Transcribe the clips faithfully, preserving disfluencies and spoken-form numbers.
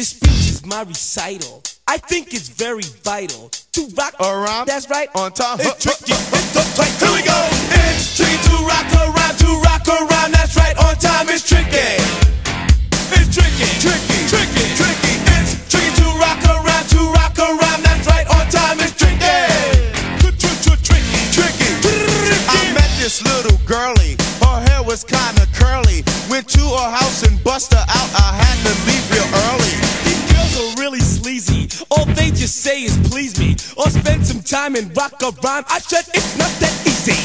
This speech is my recital. I think it's very vital to rock a rhyme. That's right, on top. It's tricky. It's up tight. Here we go. It's tricky to rock a rhyme, to rock a rhyme. That's right, on time. It's tricky. It's tricky, tricky, tricky, tricky. It's tricky to rock a rhyme, to rock a rhyme. That's right, on time. It's tricky. Tricky, tricky, tricky. I met this little girlie. Her hair was kinda curly. Went to her house and bust her out. I had to leave real early. These girls are really sleazy. All they just say is please me, or spend some time and rock a rhyme. I said it's not that easy.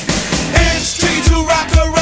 It's tricky to rock a rhyme.